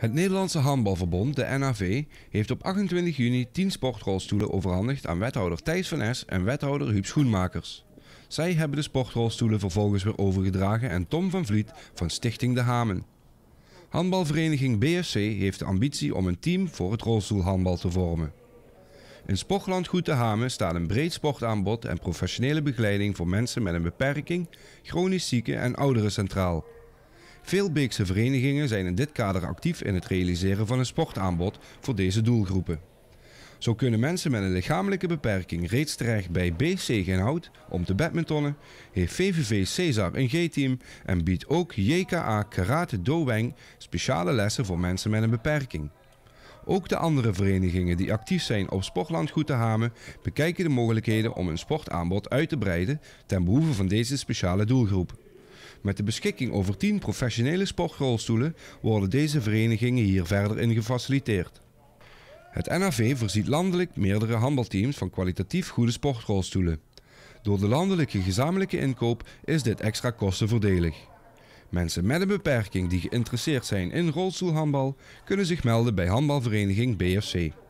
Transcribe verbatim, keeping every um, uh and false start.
Het Nederlandse Handbalverbond, de N A V, heeft op achtentwintig juni tien sportrolstoelen overhandigd aan wethouder Thijs van Es en wethouder Huub Schoenmakers. Zij hebben de sportrolstoelen vervolgens weer overgedragen aan Tom van Vliet van Stichting De Haamen. Handbalvereniging B F C heeft de ambitie om een team voor het rolstoelhandbal te vormen. In Sportlandgoed De Haamen staat een breed sportaanbod en professionele begeleiding voor mensen met een beperking, chronisch zieken en ouderen centraal. Veel Beekse verenigingen zijn in dit kader actief in het realiseren van een sportaanbod voor deze doelgroepen. Zo kunnen mensen met een lichamelijke beperking reeds terecht bij B C Geenhout om te badmintonnen, heeft V V V Cesar een G-team en biedt ook J K A Karate Doweng speciale lessen voor mensen met een beperking. Ook de andere verenigingen die actief zijn op Sportlandgoed De Haamen bekijken de mogelijkheden om hun sportaanbod uit te breiden ten behoeve van deze speciale doelgroep. Met de beschikking over tien professionele sportrolstoelen worden deze verenigingen hier verder in gefaciliteerd. Het N A V voorziet landelijk meerdere handbalteams van kwalitatief goede sportrolstoelen. Door de landelijke gezamenlijke inkoop is dit extra kostenvoordelig. Mensen met een beperking die geïnteresseerd zijn in rolstoelhandbal kunnen zich melden bij handbalvereniging B F C.